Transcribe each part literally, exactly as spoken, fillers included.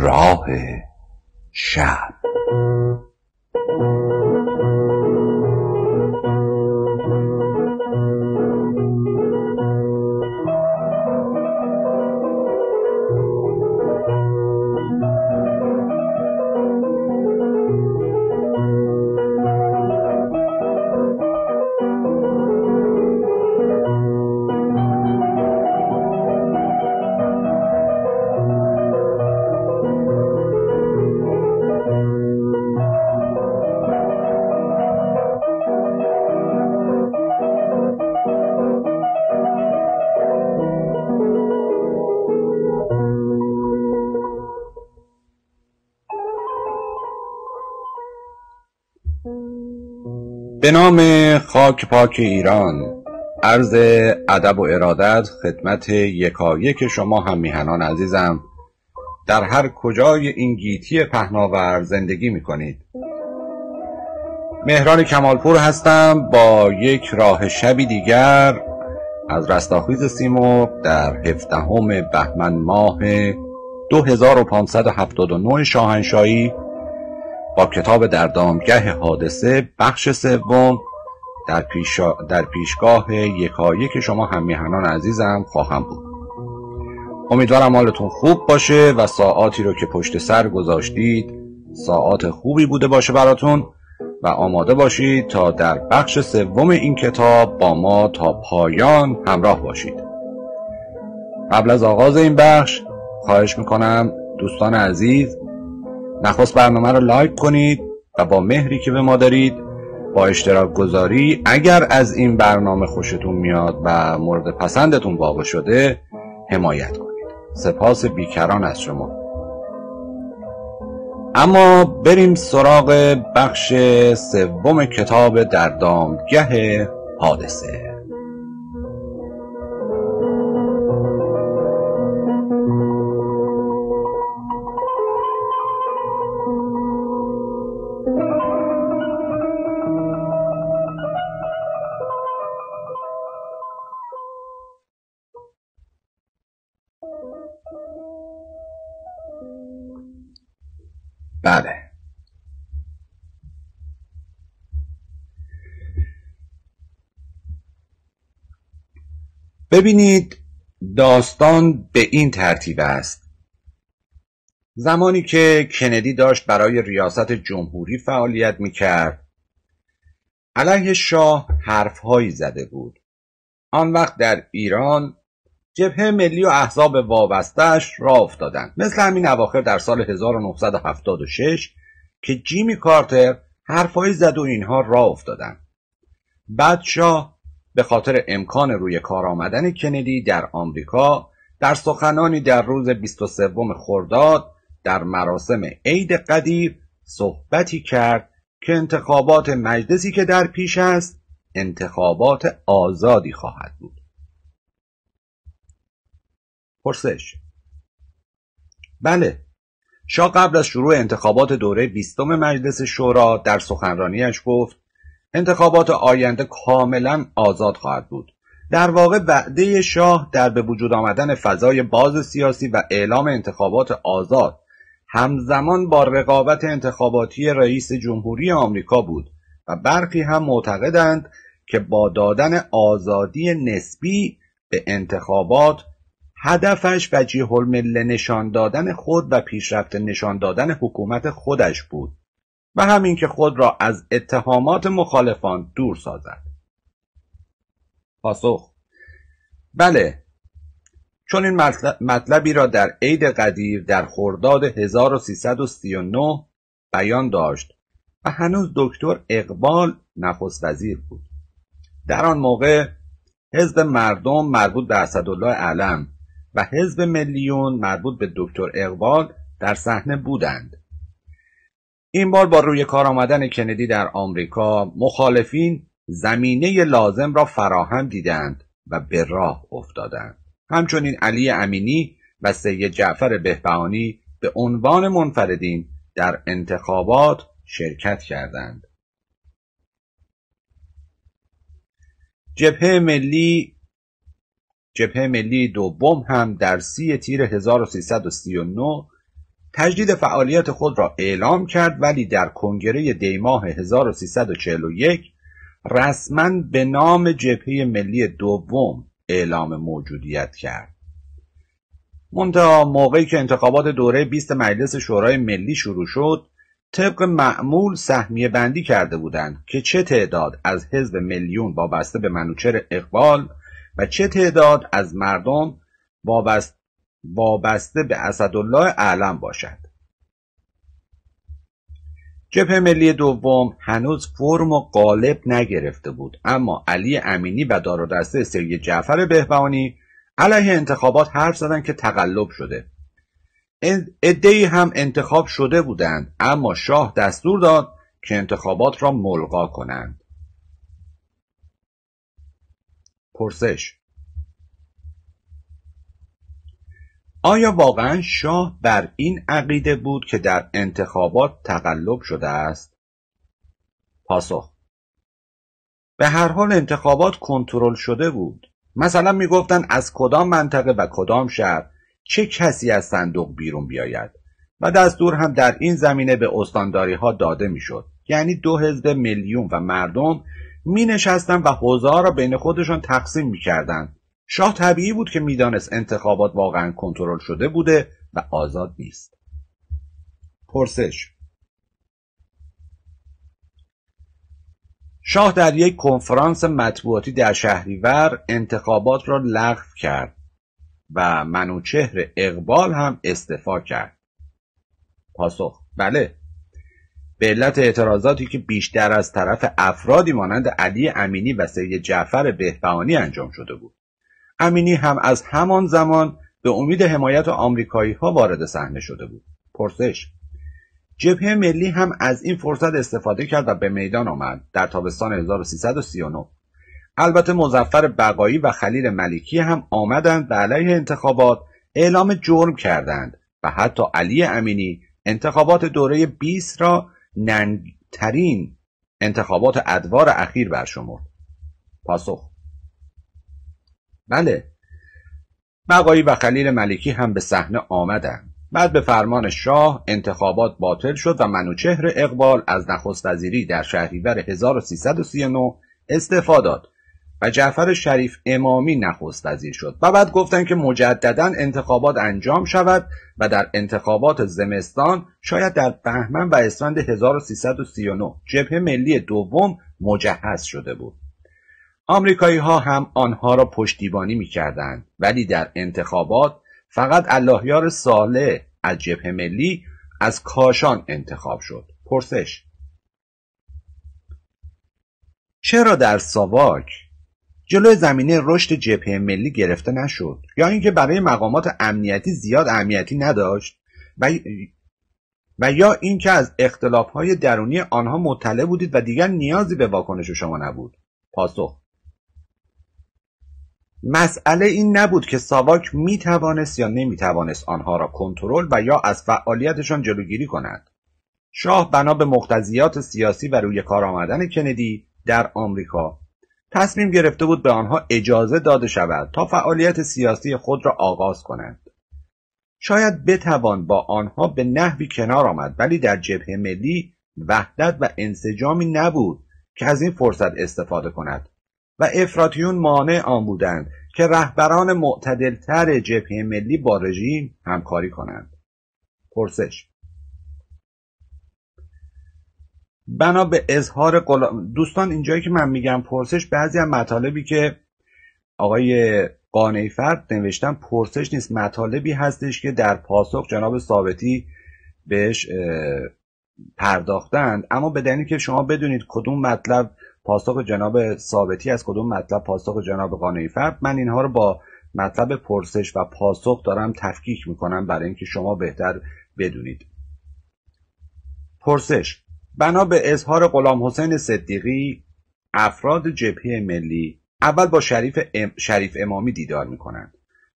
راه شب. به نام خاک پاک ایران، عرض ادب و ارادت خدمت یکایک شما هم میهنان عزیزم در هر کجای این گیتی پهناور زندگی میکنید. مهران کمالپور هستم با یک راه شبی دیگر از رستاخیز سیمرغ در هفدهم بهمن ماه دو هزار و پانصد و هفتاد و نه شاهنشاهی با کتاب در دامگه حادثه بخش سوم در, پیش... در پیشگاه یکایک شما هم میهنان عزیزم خواهم بود. امیدوارم حالتون خوب باشه و ساعاتی رو که پشت سر گذاشتید ساعات خوبی بوده باشه براتون و آماده باشید تا در بخش سوم این کتاب با ما تا پایان همراه باشید. قبل از آغاز این بخش خواهش میکنم دوستان عزیز نخست برنامه رو لایک کنید و با مهری که به ما دارید با اشتراک گذاری اگر از این برنامه خوشتون میاد و مورد پسندتون واقع شده حمایت کنید. سپاس بیکران از شما. اما بریم سراغ بخش سوم کتاب در دامگه حادثه. بله. ببینید داستان به این ترتیب است. زمانی که کندی داشت برای ریاست جمهوری فعالیت میکرد علیه شاه حرفهایی زده بود. آن وقت در ایران جبهه ملی و احزاب وابسته‌اش راه افتادند، مثل همین اواخر در سال هزار و نهصد و هفتاد و شش که جیمی کارتر حرفایی زد و اینها راه افتادند. بعد شاه به خاطر امکان روی کار آمدن کندی در آمریکا در سخنانی در روز بیست و سوم خرداد در مراسم عید قدیر صحبتی کرد که انتخابات مجلسی که در پیش است انتخابات آزادی خواهد بود. پرسش: بله، شاه قبل از شروع انتخابات دوره بیستم مجلس شورا در سخنرانیش گفت انتخابات آینده کاملا آزاد خواهد بود. در واقع وعده شاه در به وجود آمدن فضای باز سیاسی و اعلام انتخابات آزاد همزمان با رقابت انتخاباتی رئیس جمهوری آمریکا بود و برخی هم معتقدند که با دادن آزادی نسبی به انتخابات هدفش وجیه الملل نشان دادن خود و پیشرفت نشان دادن حکومت خودش بود و همین که خود را از اتهامات مخالفان دور سازد. پاسخ: بله، چون این مطلبی را در عید قدیر در خرداد هزار و سیصد و سی و نه بیان داشت و هنوز دکتر اقبال نخست وزیر بود. در آن موقع حزب مردم مربوط به اسدالله اعلم و حزب ملیون مربوط به دکتر اقبال در صحنه بودند. این بار با روی کار آمدن کندی در آمریکا مخالفین زمینه لازم را فراهم دیدند و به راه افتادند. همچنین علی امینی و سید جعفر بهبهانی به عنوان منفردین در انتخابات شرکت کردند. جبهه ملی جبهه ملی دوم هم در سی تیر هزار و سیصد و سی و نه تجدید فعالیت خود را اعلام کرد، ولی در کنگره دیماه هزار و سیصد و چهل و یک رسما به نام جبهه ملی دوم اعلام موجودیت کرد. منتها موقعی که انتخابات دوره بیست مجلس شورای ملی شروع شد، طبق معمول سهمیه بندی کرده بودند که چه تعداد از حزب میلیون وابسته به منوچهر اقبال و چه تعداد از مردم وابسته به اسدالله اعلم باشد. جبهه ملی دوم هنوز فرم و قالب نگرفته بود، اما علی امینی و دارودسته سید جعفر بهبهانی علیه انتخابات حرف زدند که تقلب شده. عده‌ای هم انتخاب شده بودند، اما شاه دستور داد که انتخابات را ملغا کنند. پرسش: آیا واقعا شاه بر این عقیده بود که در انتخابات تقلب شده است؟ پاسخ: به هر حال انتخابات کنترل شده بود. مثلا میگفتند از کدام منطقه و کدام شهر چه کسی از صندوق بیرون بیاید و دستور هم در این زمینه به استانداری ها داده میشد. یعنی دو حزب میلیون و مردم می نشستند و حوزه ها را بین خودشان تقسیم می کردند. شاه طبیعی بود که میدانست انتخابات واقعا کنترل شده بوده و آزاد نیست. پرسش: شاه در یک کنفرانس مطبوعاتی در شهریور انتخابات را لغو کرد و منوچهر اقبال هم استعفا کرد. پاسخ: بله، به علت اعتراضاتی که بیشتر از طرف افرادی مانند علی امینی و سید جعفر بهبهانی انجام شده بود. امینی هم از همان زمان به امید حمایت آمریکایی‌ها وارد صحنه شده بود. پرسش: جبهه ملی هم از این فرصت استفاده کرد و به میدان آمد در تابستان هزار و سیصد و سی و نه. البته مظفر بقایی و خلیل ملکی هم آمدند و علیه انتخابات اعلام جرم کردند و حتی علی امینی انتخابات دوره بیست را ننگ‌ترین انتخابات ادوار اخیر برشمرد. پاسخ: بله، بقایی و خلیل ملکی هم به صحنه آمدند. بعد به فرمان شاه انتخابات باطل شد و منوچهر اقبال از نخست وزیری در شهریور هزار و سیصد و سی و نه استعفا داد و جعفر شریف امامی نخست وزیر شد و بعد گفتند که مجددا انتخابات انجام شود و در انتخابات زمستان شاید در بهمن و اسفند هزار و سیصد و سی و نه جبهه ملی دوم مجهز شده بود. آمریکایی ها هم آنها را پشتیبانی می کردند، ولی در انتخابات فقط اللهیار صالح از جبهه ملی از کاشان انتخاب شد. پرسش: چرا در ساواک جلوی زمینه رشد جبهه ملی گرفته نشد؟ یا اینکه برای مقامات امنیتی زیاد اهمیتی نداشت و, و یا اینکه از اختلافهای درونی آنها مطلع بودید و دیگر نیازی به واکنش شما نبود؟ پاسخ: مسئله این نبود که ساواک می توانست یا نمی توانست آنها را کنترل و یا از فعالیتشان جلوگیری کند. شاه بنا به مقتضیات سیاسی و روی کار آمدن کندی در آمریکا تصمیم گرفته بود به آنها اجازه داده شود تا فعالیت سیاسی خود را آغاز کنند. شاید بتوان با آنها به نحوی کنار آمد، ولی در جبهه ملی وحدت و انسجامی نبود که از این فرصت استفاده کند و افراطیون مانع آن بودند که رهبران معتدلتر جبهه ملی با رژیم همکاری کنند. پرسش: بنا به اظهار غلام... دوستان اینجایی که من میگم پرسش، بعضی از مطالبی که آقای قانیفرد نوشتن پرسش نیست، مطالبی هستش که در پاسخ جناب ثابتی بهش پرداختند، اما به دلیل که شما بدونید کدوم مطلب پاسخ جناب ثابتی از کدوم مطلب پاسخ جناب قانیفرد، من اینها رو با مطلب پرسش و پاسخ دارم تفکیک میکنم برای اینکه شما بهتر بدونید. پرسش: بنا به اظهار غلام حسین صدیقی افراد جبهه ملی اول با شریف, ام... شریف امامی دیدار میکنند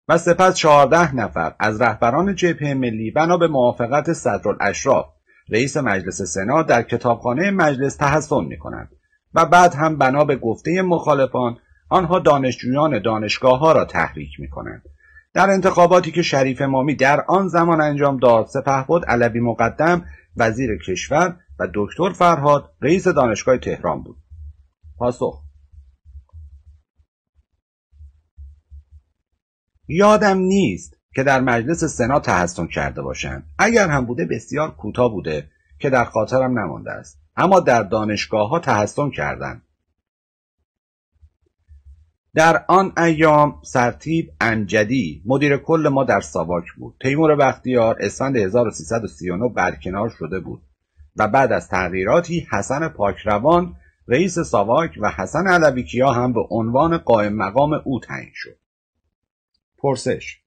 و سپس چهارده نفر از رهبران جبهه ملی بنا به موافقت صدرالاشراف رئیس مجلس سنا در کتابخانه مجلس تحصن میکنند و بعد هم بنا به گفته مخالفان آنها دانشجویان دانشگاه ها را تحریک میکنند در انتخاباتی که شریف امامی در آن زمان انجام داد، سپهبد علوی مقدم وزیر کشور و دکتر فرهاد رئیس دانشگاه تهران بود. پاسخ: یادم نیست که در مجلس سنا تحسن کرده باشند. اگر هم بوده بسیار کوتاه بوده که در خاطرم نمانده است. اما در دانشگاه ها تحسن کردند. در آن ایام سرتیپ انجدی مدیر کل ما در ساواک بود. تیمور بختیار اسفند هزار و سیصد و سی و نه برکنار شده بود و بعد از تغییراتی حسن پاکروان رئیس ساواک و حسن علوی کیا هم به عنوان قائم مقام او تعیین شد. پرسش: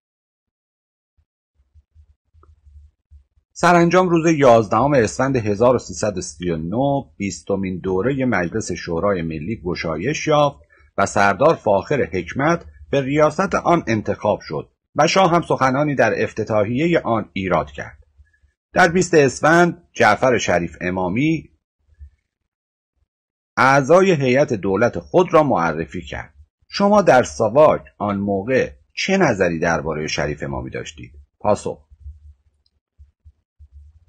سرانجام روز یازدهم اسفند هزار و سیصد و سی و نه بیستمین دوره مجلس شورای ملی گشایش یافت و سردار فاخر حکمت به ریاست آن انتخاب شد و شاه هم سخنانی در افتتاحیه آن ایراد کرد. در بیستم اسفند جعفر شریف امامی اعضای هیئت دولت خود را معرفی کرد. شما در ساواک آن موقع چه نظری درباره شریف امامی داشتید؟ پاسخ: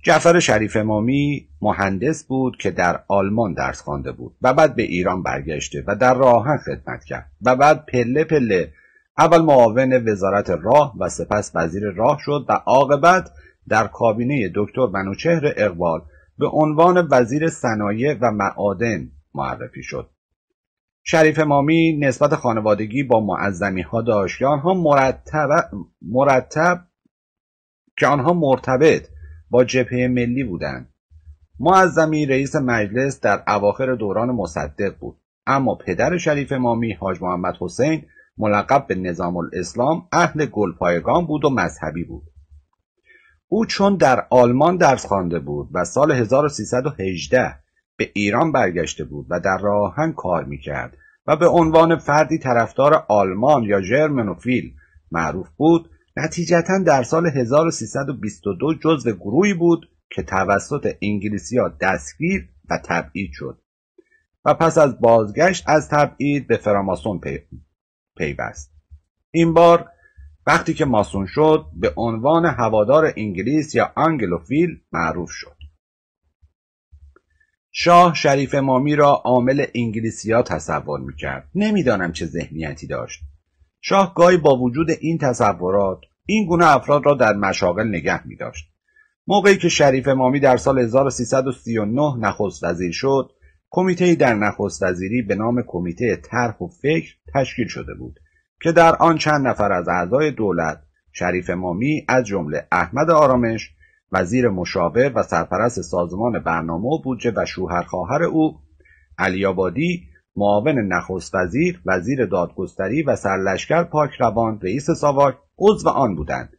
جعفر شریف امامی مهندس بود که در آلمان درس خوانده بود و بعد به ایران برگشته و در راهن خدمت کرد و بعد پله پله اول معاون وزارت راه و سپس وزیر راه شد و عاقبت در کابینه دکتر منوچهر اقبال به عنوان وزیر صنایع و معادن معرفی شد. شریف امامی نسبت خانوادگی با معظمی ها داشت که آنها مرتب, مرتب... که آنها مرتبط با جبهه ملی بودند. معظمی رئیس مجلس در اواخر دوران مصدق بود، اما پدر شریف امامی حاج محمد حسین ملقب به نظام الاسلام اهل گلپایگان بود و مذهبی بود. او چون در آلمان درس خوانده بود و سال هزار و سیصد و هجده به ایران برگشته بود و در راهن کار میکرد و به عنوان فردی طرفدار آلمان یا ژرمنوفیل معروف بود، نتیجتا در سال هزار و سیصد و بیست و دو جزو گروهی بود که توسط انگلیسی‌ها دستگیر و تبعید شد و پس از بازگشت از تبعید به فراماسون پی... پیوست. این بار وقتی که ماسون شد به عنوان هوادار انگلیس یا آنگلوفیل معروف شد. شاه شریف امامی را عامل انگلیسی‌ها تصور می‌کرد. نمی‌دانم چه ذهنیتی داشت. شاه گاهی با وجود این تصورات این گونه افراد را در مشاغل نگه می داشت. موقعی که شریف امامی در سال هزار و سیصد و سی و نه نخست وزیر شد، کمیته‌ای در نخست وزیری به نام کمیته طرح و فکر تشکیل شده بود که در آن چند نفر از اعضای دولت، شریف امامی از جمله احمد آرامش وزیر مشاور و سرپرست سازمان برنامه و بودجه و شوهر خواهر او علی آبادی معاون نخست وزیر، وزیر دادگستری و سرلشکر پاکروان رئیس ساواک عضو آن بودند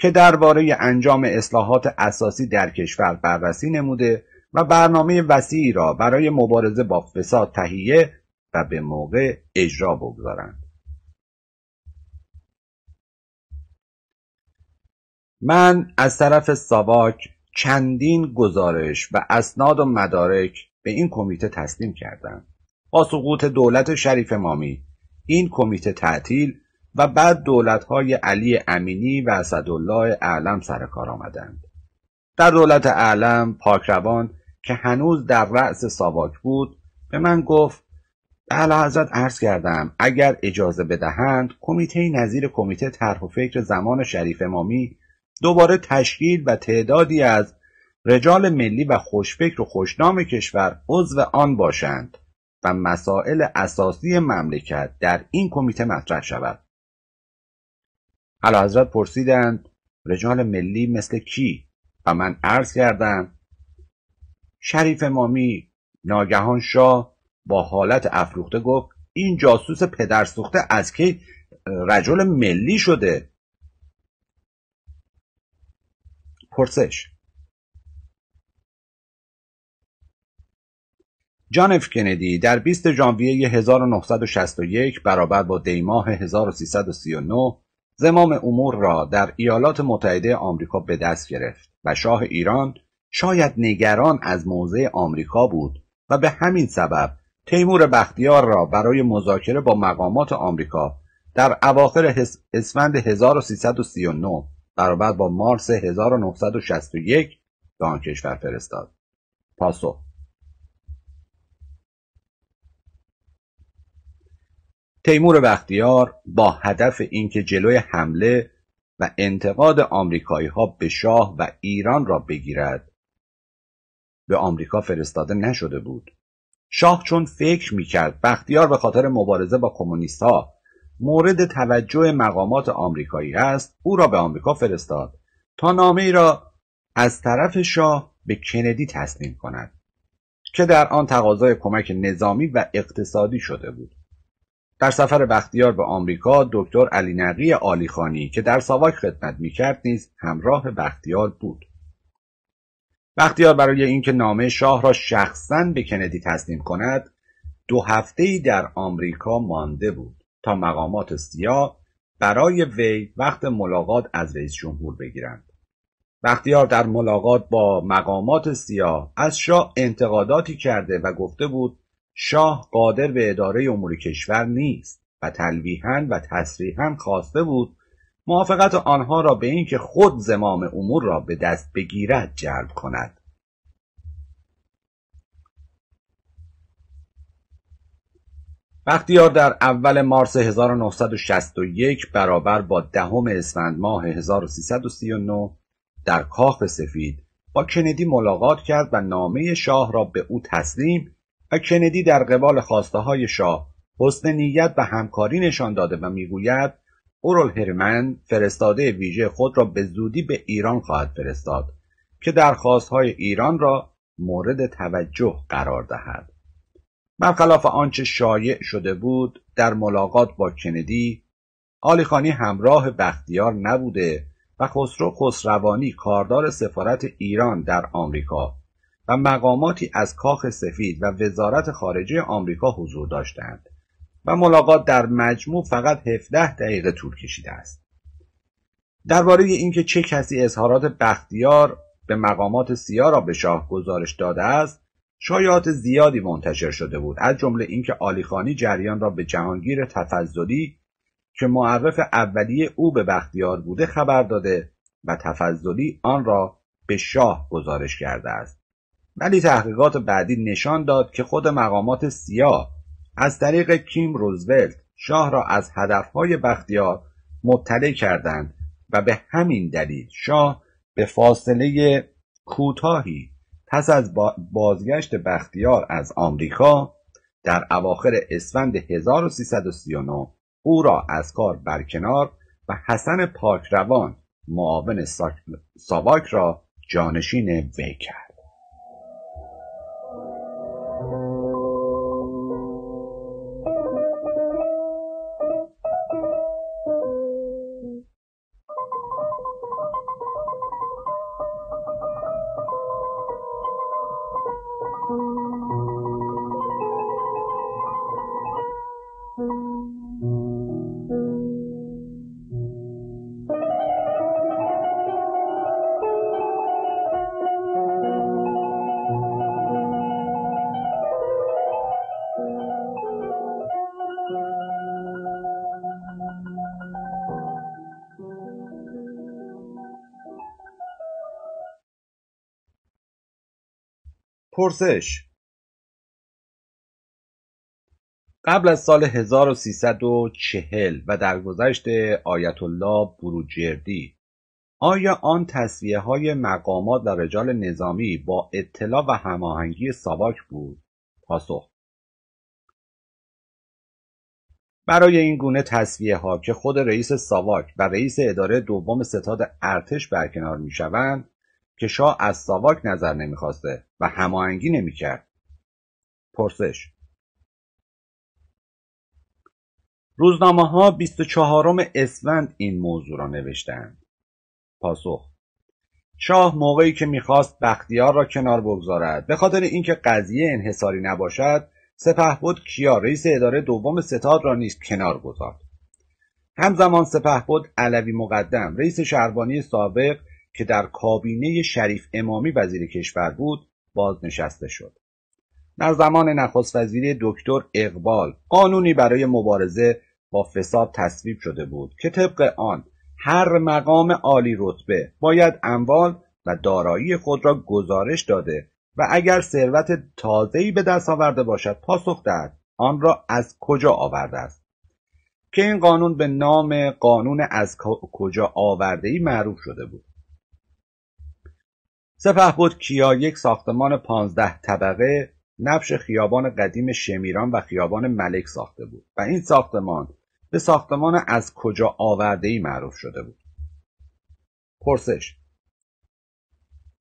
که درباره انجام اصلاحات اساسی در کشور بررسی نموده و برنامه وسیعی را برای مبارزه با فساد تهیه و به موقع اجرا بگذارند. من از طرف ساواک چندین گزارش و اسناد و مدارک به این کمیته تسلیم کردم. با سقوط دولت شریف امامی این کمیته تعطیل و بعد دولت‌های علی امینی و عبدالله اعلم سر کار آمدند. در دولت اعلم پاکروان که هنوز در رأس ساواک بود به من گفت اعلیحضرت عرض کردم اگر اجازه بدهند کمیته نظیر کمیته طرح و فکر زمان شریف امامی دوباره تشکیل و تعدادی از رجال ملی و خوشفکر و خوشنام کشور عضو آن باشند و مسائل اساسی مملکت در این کمیته مطرح شود. اعلیحضرت پرسیدند رجال ملی مثل کی؟ و من عرض کردم شریف امامی. ناگهان شاه با حالت افروخته گفت این جاسوس پدرسوخته از کی رجل ملی شده؟ پرسش: جان اف کندی در بیستم ژانویه هزار و نهصد و شصت و یک برابر با دیماه هزار و سیصد و سی و نه زمام امور را در ایالات متحده آمریکا به دست گرفت و شاه ایران شاید نگران از موضع آمریکا بود و به همین سبب تیمور بختیار را برای مذاکره با مقامات آمریکا در اواخر اسفند هزار و سیصد و سی و نه برابر با مارس هزار و نهصد و شصت و یک به آن کشور فرستاد. پاسخ: تیمور بختیار با هدف اینکه جلوی حمله و انتقاد آمریکایی‌ها به شاه و ایران را بگیرد به آمریکا فرستاده نشده بود. شاه چون فکر می‌کرد بختیار به خاطر مبارزه با کمونیست‌ها مورد توجه مقامات آمریکایی است، او را به آمریکا فرستاد تا نامه‌ای را از طرف شاه به کندی تسلیم کند که در آن تقاضای کمک نظامی و اقتصادی شده بود. در سفر بختیار به آمریکا دکتر علی نقی عالیخانی که در ساواک خدمت می‌کرد نیز همراه بختیار بود. بختیار برای اینکه نامه شاه را شخصاً به کندی تسلیم کند دو هفته‌ای در آمریکا مانده بود تا مقامات سیا برای وی وقت ملاقات از رئیس جمهور بگیرند. بختیار در ملاقات با مقامات سیا از شاه انتقاداتی کرده و گفته بود شاه قادر به اداره امور کشور نیست و تلویحاً و تصریحاً خواسته بود موافقت آنها را به اینکه خود زمام امور را به دست بگیرد جلب کند. بختیار در اول مارس هزار و نهصد و شصت و یک برابر با دهم اسفند ماه هزار و سیصد و سی و نه در کاخ سفید با کندی ملاقات کرد و نامه شاه را به او تسلیم و کندی در قبال خواسته های شاه حسن نیت و همکاری نشان داده و میگوید اورل هرمن فرستاده ویژه خود را به زودی به ایران خواهد فرستاد که درخواست های ایران را مورد توجه قرار دهد. برخلاف آنچه شایع شده بود در ملاقات با کندی عالیخانی همراه بختیار نبوده و خسرو خسروانی کاردار سفارت ایران در آمریکا و مقاماتی از کاخ سفید و وزارت خارجه آمریکا حضور داشتند و ملاقات در مجموع فقط هفده دقیقه طول کشیده است. درباره اینکه چه کسی اظهارات بختیار به مقامات سیا را به شاه گزارش داده است شایعات زیادی منتشر شده بود، از جمله اینکه عالیخانی جریان را به جهانگیر تفضلی که معرف اولیه او به بختیار بوده خبر داده و تفضلی آن را به شاه گزارش کرده است. ولی تحقیقات بعدی نشان داد که خود مقامات سیا از طریق کیم روزولت شاه را از هدفهای بختیار مطلع کردند و به همین دلیل شاه به فاصله کوتاهی پس از بازگشت بختیار از آمریکا در اواخر اسفند هزار و سیصد و سی و نه او را از کار برکنار و حسن پاکروان معاون ساواک را جانشین وی کرد. پرسش: قبل از سال هزار و سیصد و چهل و درگذشت آیت الله بروجردی آیا آن تصفیه های مقامات و رجال نظامی با اطلاع و هماهنگی ساواک بود؟ پاسخ: برای این گونه تصفیه ها که خود رئیس ساواک و رئیس اداره دوم ستاد ارتش برکنار می شوند که شاه از ساواک نظر نمیخواسته و هماهنگی نمیکرد. پرسش: روزنامه ها بیست و چهارم اسفند این موضوع را نوشتند. پاسخ: شاه موقعی که میخواست بختیار را کنار بگذارد به خاطر اینکه قضیه انحصاری نباشد سپهبد کیا رئیس اداره دوم ستاد را نیز کنار گذاشت. همزمان سپهبد علوی مقدم رئیس شهربانی سابق که در کابینه شریف امامی وزیر کشور بود بازنشسته شد. در زمان نخست وزیری دکتر اقبال قانونی برای مبارزه با فساد تصویب شده بود که طبق آن هر مقام عالی رتبه باید اموال و دارایی خود را گزارش داده و اگر ثروت تازه‌ای به دست آورده باشد پاسخ دهد آن را از کجا آورده است، که این قانون به نام قانون از کجا آورده‌ای معروف شده بود. سپهبد کیا یک ساختمان پانزده طبقه نبش خیابان قدیم شمیران و خیابان ملک ساخته بود و این ساختمان به ساختمان از کجا آورده‌ای معروف شده بود. پرسش: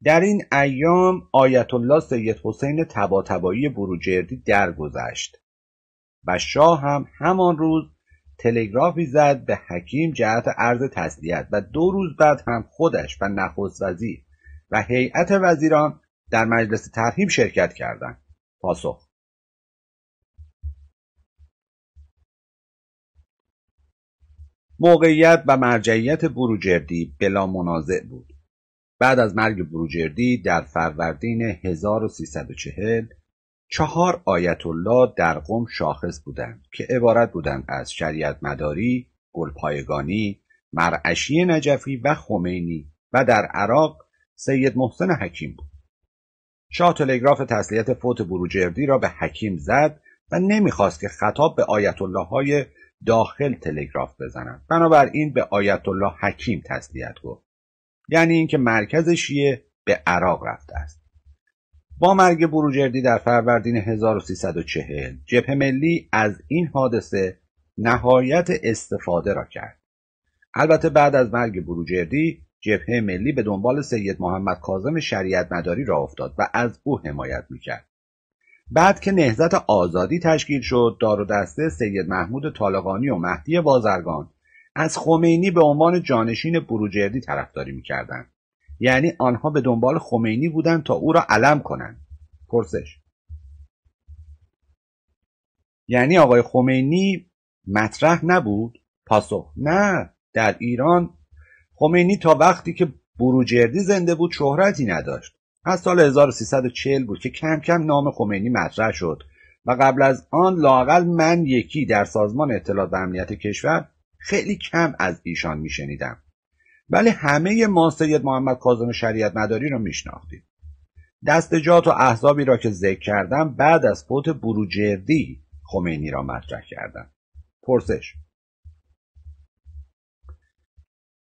در این ایام آیت الله سید حسین طباطبایی بروجردی درگذشت و شاه هم همان روز تلگرافی زد به حکیم جهت عرض تسلیت و دو روز بعد هم خودش و نخست وزیر و هیئت وزیران در مجلس ترحیم شرکت کردند. پاسخ: موقعیت و مرجعیت بروجردی بلا منازع بود. بعد از مرگ بروجردی در فروردین هزار و سیصد و چهل چهار آیت الله در قم شاخص بودند که عبارت بودند از شریعت مداری، گلپایگانی، مرعشی نجفی و خمینی و در عراق سید محسن حکیم بود. شاه تلگراف تسلیت فوت بروجردی را به حکیم زد و نمیخواست که خطاب به آیت الله های داخل تلگراف بزنند، بنابراین به آیت الله حکیم تسلیت گفت، یعنی اینکه مرکز شیعه به عراق رفته است. با مرگ بروجردی در فروردین هزار و سیصد و چهل جبهه ملی از این حادثه نهایت استفاده را کرد. البته بعد از مرگ بروجردی جبهه ملی به دنبال سید محمد کاظم شریعت مداری را افتاد و از او حمایت میکرد. بعد که نهضت آزادی تشکیل شد، دار و دسته سید محمود طالقانی و مهدی بازرگان از خمینی به عنوان جانشین بروجردی طرفداری میکردند. یعنی آنها به دنبال خمینی بودند تا او را علم کنند. پرسش: یعنی آقای خمینی مطرح نبود؟ پاسخ: نه، در ایران خمینی تا وقتی که بروجردی زنده بود شهرتی نداشت. از سال هزار و سیصد و چهل بود که کم کم نام خمینی مطرح شد و قبل از آن لااقل من یکی در سازمان اطلاعات و امنیت کشور خیلی کم از ایشان میشنیدم. ولی همه ما سید محمد کاظم شریعت مداری را میشناختیم. دستجات و احزابی را که ذکر کردم بعد از فوت بروجردی خمینی را مطرح کردم. پرسش: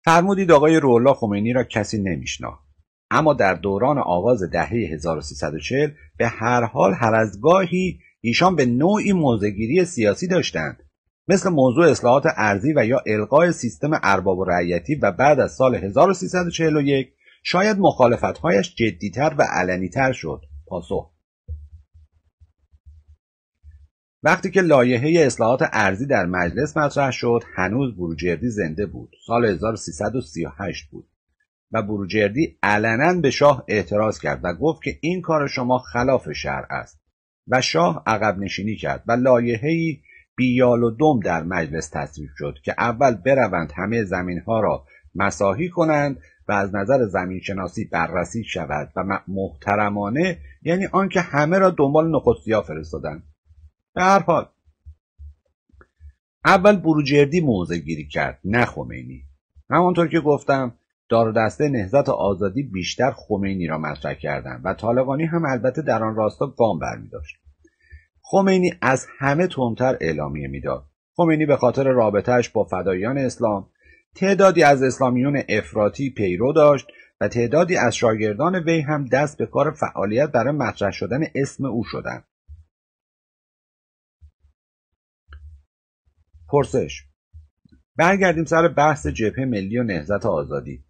فرمودید آقای روح‌الله خمینی را کسی نمیشناخت، اما در دوران آغاز دهه هزار و سیصد و چهل به هر حال هر از گاهی ایشان به نوعی موضع‌گیری سیاسی داشتند، مثل موضوع اصلاحات ارضی و یا الغای سیستم ارباب و رعیتی و بعد از سال هزار و سیصد و چهل و یک شاید مخالفت‌هایش جدی‌تر و علنی‌تر شد. پاسخ: وقتی که لایحه اصلاحات ارضی در مجلس مطرح شد هنوز بروجردی زنده بود. سال هزار و سیصد و سی و هشت بود و بروجردی علنا به شاه اعتراض کرد و گفت که این کار شما خلاف شرع است و شاه عقب نشینی کرد و لایحه‌ای بیال و دم در مجلس تصویب شد که اول بروند همه زمینها را مساحی کنند و از نظر زمینشناسی بررسی شود و محترمانه، یعنی آنکه همه را دنبال نخستیا فرستادند. به هر حال اول بروجردی موضع گیری کرد نه خمینی. همانطور که گفتم دار و دسته نهضت آزادی بیشتر خمینی را مطرح کردند و طالقانی هم البته در آن راستا گام برمی داشت. خمینی از همه تندتر اعلامیه میداد. خمینی به خاطر رابطهش با فدایان اسلام تعدادی از اسلامیون افراطی پیرو داشت و تعدادی از شاگردان وی هم دست به کار فعالیت برای مطرح شدن اسم او شدند. پرسش: برگردیم سر بحث جبهه ملی و نهضت آزادی.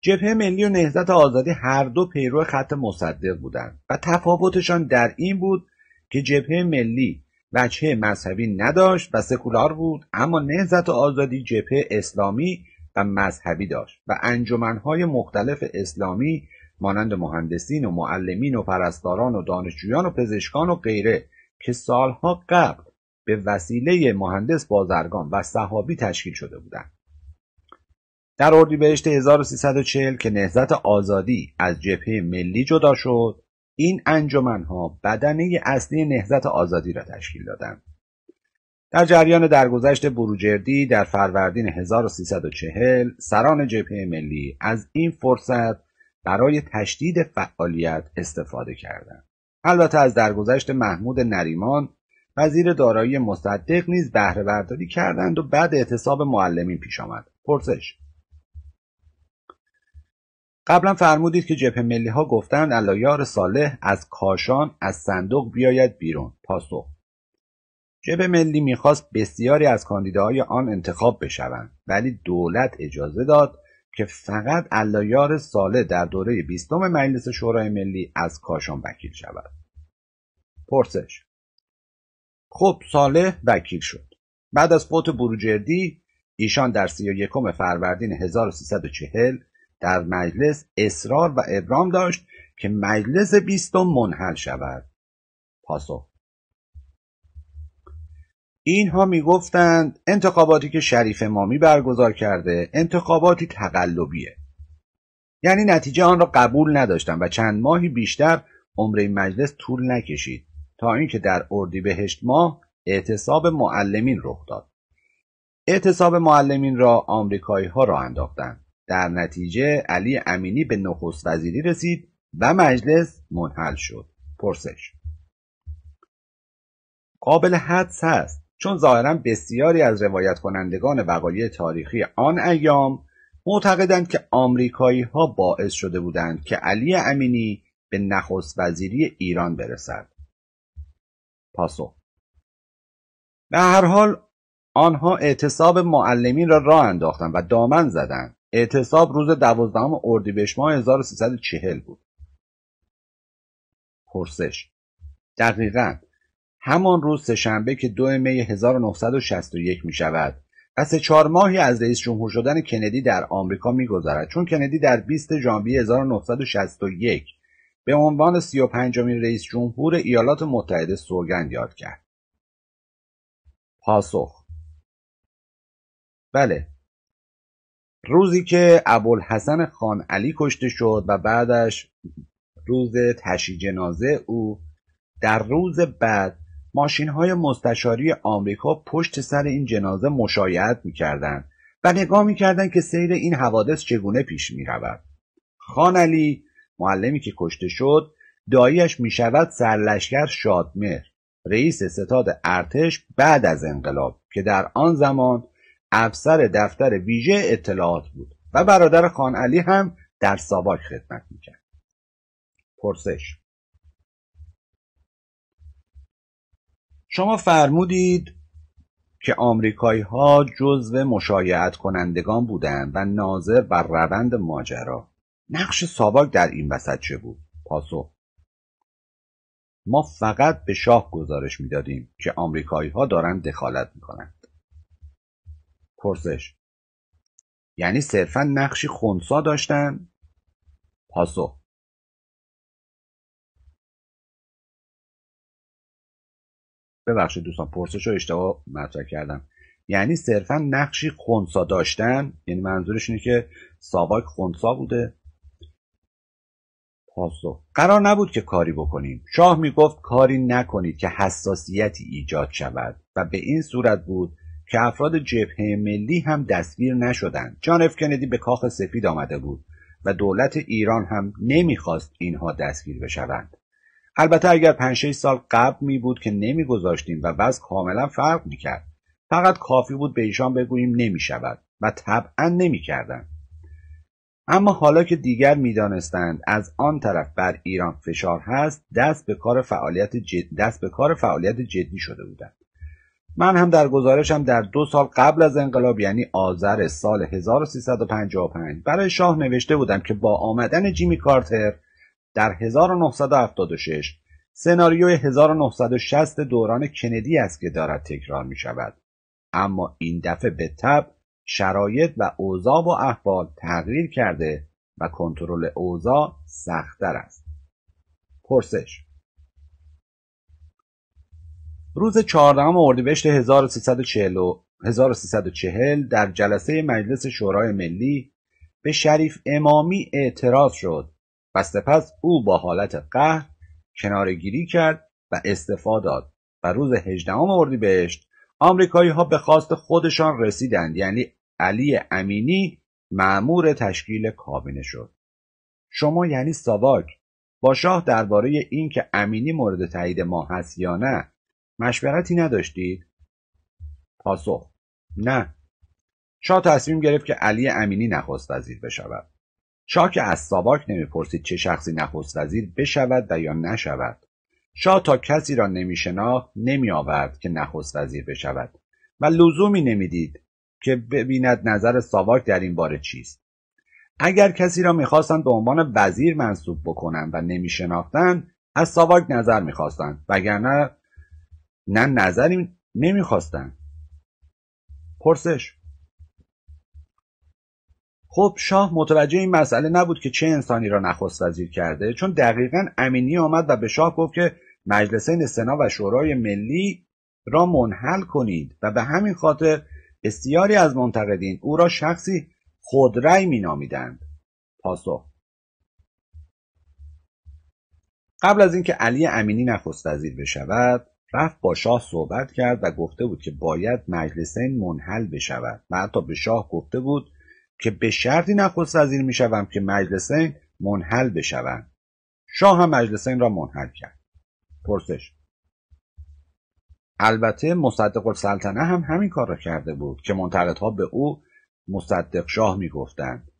جبهه ملی و نهضت آزادی هر دو پیرو خط مصدق بودند و تفاوتشان در این بود که جبهه ملی وجه مذهبی نداشت و سکولار بود، اما نهضت آزادی جبهه اسلامی و مذهبی داشت و انجمن‌های مختلف اسلامی مانند مهندسین و معلمین و پرستاران و دانشجویان و پزشکان و غیره که سالها قبل به وسیله مهندس بازرگان و صحابی تشکیل شده بودند. در اردیبهشت هزار و سیصد و چهل که نهضت آزادی از جبهه ملی جدا شد، این انجمن‌ها بدنه اصلی نهضت آزادی را تشکیل دادند. در جریان درگذشت بروجردی در فروردین هزار و سیصد و چهل سران جبهه ملی از این فرصت برای تشدید فعالیت استفاده کردند. البته از درگذشت محمود نریمان وزیر دارایی مصدق نیز بهره برداری کردند و بعد اعتصاب معلمین پیش آمد. پرسش: قبلا فرمودید که جبهه ملی ها گفتند علایار صالح از کاشان از صندوق بیاید بیرون. پاسخ: جبهه ملی میخواست بسیاری از کاندیداهای آن انتخاب بشوند، ولی دولت اجازه داد که فقط علایار صالح در دوره بیستم مجلس شورای ملی از کاشان وکیل شود. پرسش: خب صالح وکیل شد. بعد از فوت بروجردی ایشان در سی و یکم فروردین هزار و سیصد و چهل در مجلس اصرار و ابرام داشت که مجلس بیستم منحل شود. پاسخ: اینها میگفتند انتخاباتی که شریف امامی برگزار کرده انتخاباتی تقلبیه، یعنی نتیجه آن را قبول نداشتند و چند ماهی بیشتر عمر مجلس طول نکشید تا اینکه در اردیبهشت ماه اعتصاب معلمین رخ داد. اعتصاب معلمین را آمریکایی‌ها راه انداختند. در نتیجه علی امینی به نخست وزیری رسید و مجلس منحل شد. پرسش: قابل حدس هست، چون ظاهراً بسیاری از روایت کنندگان وقایع تاریخی آن ایام معتقدند که آمریکایی‌ها باعث شده بودند که علی امینی به نخست وزیری ایران برسد. پاسخ: به هر حال آنها اعتصاب معلمین را راه انداختند و دامن زدند. اعتصاب روز دوازدهم اردیبهشت ماه هزار و سیصد و چهل بود. پرسش: دقیقاً همان روز سه‌شنبه که دوم می هزار و نهصد و شصت و یک می شود و سه چهار ماهی از رئیس جمهور شدن کندی در آمریکا می گذرد، چون کندی در بیستم ژانویه هزار و نهصد و شصت و یک به عنوان سی و پنجمین رئیس جمهور ایالات متحده سوگند یاد کرد. پاسخ: بله، روزی که ابوالحسن خان علی کشته شد و بعدش روز تشییع جنازه او، در روز بعد ماشین‌های مستشاری آمریکا پشت سر این جنازه مشایعت می‌کردند و نگاه می‌کردند که سیر این حوادث چگونه پیش می‌رود. خان علی، معلمی که کشته شد، دایی‌اش می‌شود سرلشکر شادمهر، رئیس ستاد ارتش بعد از انقلاب که در آن زمان افسر دفتر ویژه اطلاعات بود و برادر خان علی هم در ساواک خدمت می‌کرد. پرسش: شما فرمودید که آمریکایی‌ها جزو مشایعت کنندگان بودند و ناظر بر روند ماجرا. نقش ساواک در این وسط چه بود؟ پاسخ: ما فقط به شاه گزارش میدادیم که آمریکایی‌ها دارند دخالت میکنند. پرسش: یعنی صرفاً نقشی خنثی داشتند؟ پاسخ: ببخشید دوستان، پرسش رو اشتباه مطرح کردم. یعنی صرفا نقشی خنثی داشتن، یعنی منظورش اینه که ساواک خنثی بوده؟ پاسخ: قرار نبود که کاری بکنیم. شاه میگفت کاری نکنید که حساسیتی ایجاد شود و به این صورت بود که افراد جبهه ملی هم دستگیر نشدند. جان اف کندی به کاخ سفید آمده بود و دولت ایران هم نمیخواست اینها دستگیر بشوند. البته اگر پنج شش سال قبل می بود که نمی گذاشتیم و وضع کاملا فرق می کرد. فقط کافی بود به ایشان بگوییم نمی شود و طبعا نمی کردن. اما حالا که دیگر می دانستند از آن طرف بر ایران فشار هست، دست به کار فعالیت جد... دست به کار فعالیت جدی شده بودند. من هم در گزارشم در دو سال قبل از انقلاب، یعنی آذر سال هزار و سیصد و پنجاه و پنج، برای شاه نوشته بودم که با آمدن جیمی کارتر در هزار و نهصد و هفتاد و شش سناریوی هزار و نهصد و شصت دوران کندی است که دارد تکرار می شود، اما این دفعه به تبع شرایط و اوضاع و احوال تغییر کرده و کنترل اوضاع سخت‌تر است. پرسش: روز چهاردهم اردیبهشت هزار و سیصد و چهل در جلسه مجلس شورای ملی به شریف امامی اعتراض شد و سپس او با حالت قهر کنارگیری کرد و استعفا داد و روز هجدهم اردیبهشت آمریکایی ها به خواست خودشان رسیدند، یعنی علی امینی مأمور تشکیل کابینه شد. شما یعنی ساواک با شاه درباره این که امینی مورد تایید ما هست یا نه مشورتی نداشتید؟ پاسخ: نه. شاه تصمیم گرفت که علی امینی نخست وزیر بشود. شاه که از ساواک نمیپرسید چه شخصی نخست وزیر بشود و یا نشود. شاه تا کسی را نمیشناخت نمیآورد که نخست وزیر بشود و لزومی نمیدید که ببیند نظر ساواک در این باره چیست. اگر کسی را میخواستند به عنوان وزیر منصوب بکنند و نمیشناختند، از ساواک نظر میخواستند، وگرنه نه نظری نمیخواستند. پرسش: خب شاه متوجه این مسئله نبود که چه انسانی را نخست وزیر کرده؟ چون دقیقاً امینی آمد و به شاه گفت که مجلسین سنا و شورای ملی را منحل کنید و به همین خاطر بسیاری از منتقدین او را شخصی خودرأی مینامیدند. پاسخ: قبل از اینکه علی امینی نخست وزیر بشود رفت با شاه صحبت کرد و گفته بود که باید مجلسین منحل بشود و حتی به شاه گفته بود که به شرطی نخست وزیر میشوم که مجلسین منحل بشوند. شاه هم مجلسین را منحل کرد. پرسش: البته مصدق السلطنه هم همین کار را کرده بود که منتقدها به او مصدق شاه میگفتند.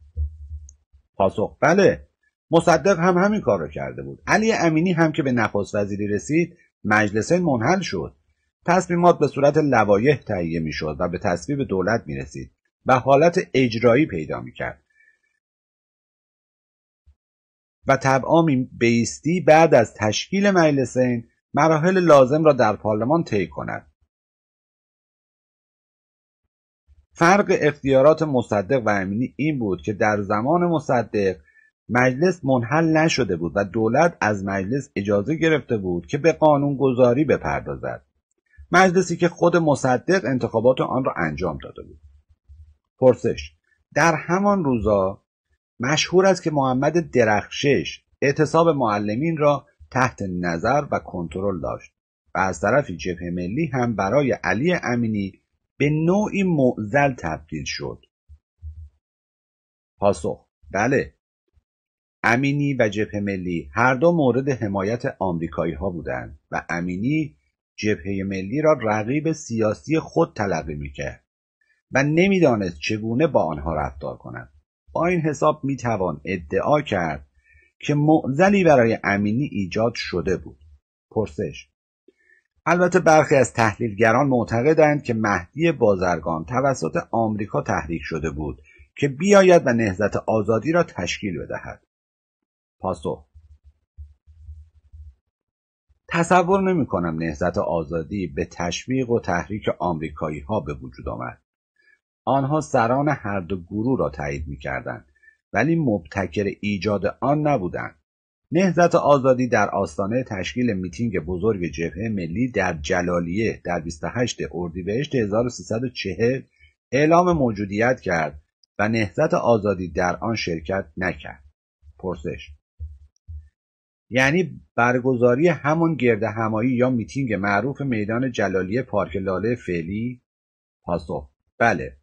پاسخ: بله، مصدق هم همین کار را کرده بود. علی امینی هم که به نخست وزیری رسید مجلسین منحل شد. تصمیمات به صورت لوایح تهیه میشد و به تصویب دولت میرسید و حالت اجرایی پیدا میکرد و طبعا بیستی بعد از تشکیل مجلسین مراحل لازم را در پارلمان طی کند. فرق اختیارات مصدق و امینی این بود که در زمان مصدق مجلس منحل نشده بود و دولت از مجلس اجازه گرفته بود که به قانونگذاری بپردازد، مجلسی که خود مصدق انتخابات آن را انجام داده بود. پرسش: در همان روزا مشهور است که محمد درخشش اعتصاب معلمین را تحت نظر و کنترل داشت و از طرفی جبهه ملی هم برای علی امینی به نوعی معضل تبدیل شد. پاسخ: بله، امینی و جبهه ملی هر دو مورد حمایت آمریکایی ها بودند و امینی جبهه ملی را رقیب سیاسی خود تلقی میکرد و نمیدانست چگونه با آنها رفتار کند. با این حساب میتوان ادعا کرد که معضلی برای امینی ایجاد شده بود. پرسش: البته برخی از تحلیلگران معتقدند که مهدی بازرگان توسط آمریکا تحریک شده بود که بیاید و نهضت آزادی را تشکیل بدهد. پاسخ: تصور نمی کنم نهضت آزادی به تشویق و تحریک آمریکایی ها به وجود آمد. آنها سران هر دو گروه را تایید می کردند ولی مبتکر ایجاد آن نبودند. نهضت آزادی در آستانه تشکیل میتینگ بزرگ جبهه ملی در جلالیه در بیست و هشتم اردیبهشت هزار و سیصد و چهل اعلام موجودیت کرد و نهضت آزادی در آن شرکت نکرد. پرسش: یعنی برگزاری همون گردهمایی یا میتینگ معروف میدان جلالیه پارک لاله فعلی؟ پاسخ: بله،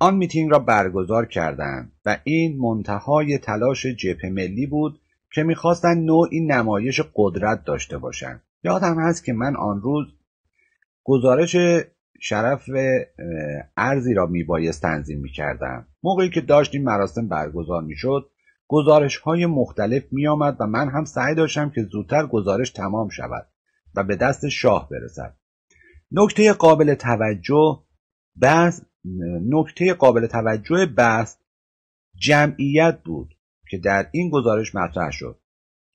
آن میتینگ را برگزار کردند و این منتهای تلاش جبهه ملی بود که می‌خواستند نوعی نمایش قدرت داشته باشند. یادم هست که من آن روز گزارش شرف ارزی را میبایست تنظیم می‌کردم. موقعی که داشتیم مراسم برگزار می‌شد، گزارش‌های مختلف می‌آمد و من هم سعی داشتم که زودتر گزارش تمام شود و به دست شاه برسد. نکته قابل توجه بس نکته قابل توجه بحث جمعیت بود که در این گزارش مطرح شد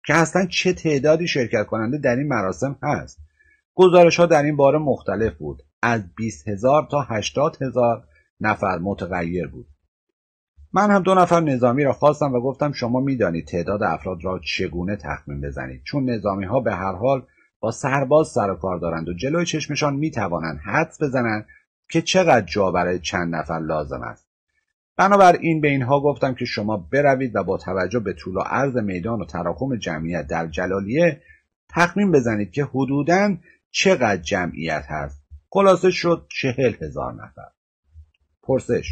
که اصلا چه تعدادی شرکت کننده در این مراسم هست. گزارش ها در این باره مختلف بود، از بیست هزار تا هشتاد هزار نفر متغیر بود. من هم دو نفر نظامی را خواستم و گفتم شما میدانید تعداد افراد را چگونه تخمین بزنید، چون نظامی ها به هر حال با سرباز سر و کار دارند و جلوی چشمشان میتوانند حدس بزنند که چقدر جا برای چند نفر لازم است. بنابراین به اینها گفتم که شما بروید و با توجه به طول و عرض میدان و تراکم جمعیت در جلالیه تخمین بزنید که حدوداً چقدر جمعیت هست. خلاصه شد چهل هزار نفر. پرسش: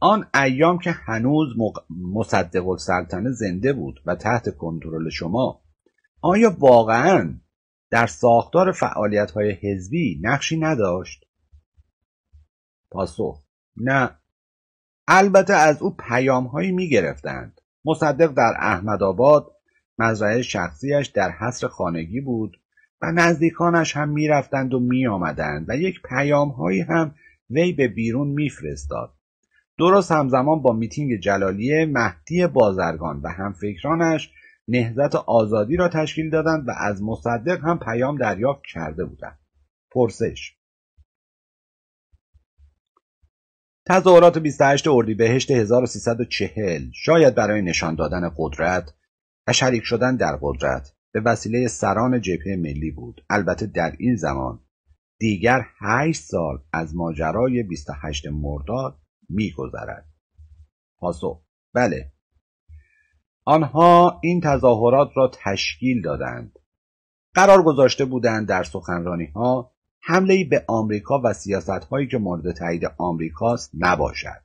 آن ایام که هنوز مصدق السلطنه زنده بود و تحت کنترل شما، آیا واقعاً در ساختار فعالیت‌های حزبی نقشی نداشت؟ پاسخ: نه، البته از او پیام‌هایی می‌گرفتند. مصدق در احمدآباد مزرعه شخصیش در حصر خانگی بود و نزدیکانش هم می‌رفتند و می‌آمدند و یک پیام‌هایی هم وی به بیرون می‌فرستاد. درست همزمان با میتینگ جلالیه، مهدی بازرگان و همفکرانش نهضت آزادی را تشکیل دادند و از مصدق هم پیام دریافت کرده بودند. پرسش: تظاهرات بیست و هشتم اردیبهشت هزار و سیصد و چهل شاید برای نشان دادن قدرت و شریک شدن در قدرت به وسیله سران جبهه ملی بود. البته در این زمان دیگر هشت سال از ماجرای بیست و هشتم مرداد می‌گذرد. پاسخ: بله، آنها این تظاهرات را تشکیل دادند. قرار گذاشته بودند در سخنرانی‌ها حمله‌ای به آمریکا و سیاست‌هایی که مورد تایید آمریکاست نباشد.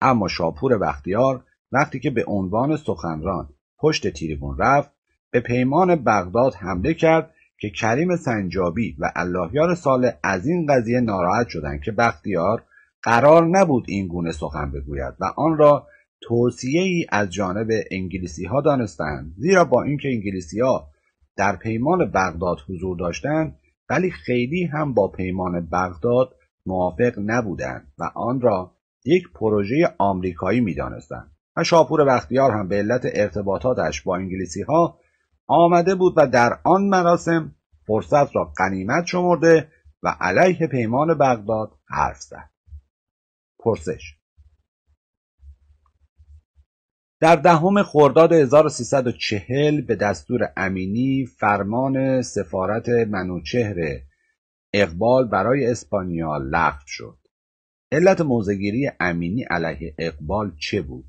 اما شاپور بختیار وقتی که به عنوان سخنران پشت تریبون رفت، به پیمان بغداد حمله کرد که کریم سنجابی و اللهیار ساله از این قضیه ناراحت شدند که بختیار قرار نبود این گونه سخن بگوید و آن را توصیه‌ای از جانب انگلیسی‌ها دانستند، زیرا با اینکه انگلیسی‌ها در پیمان بغداد حضور داشتند ولی خیلی هم با پیمان بغداد موافق نبودند و آن را یک پروژه آمریکایی می‌دانستند. و شاپور بختیار هم به علت ارتباطاتش با انگلیسی‌ها آمده بود و در آن مراسم فرصت را غنیمت شمرده و علیه پیمان بغداد حرف زد. پرسش: در دهم خرداد هزار و سیصد و چهل به دستور امینی فرمان سفارت منوچهر اقبال برای اسپانیا لغو شد. علت موضع‌گیری امینی علیه اقبال چه بود؟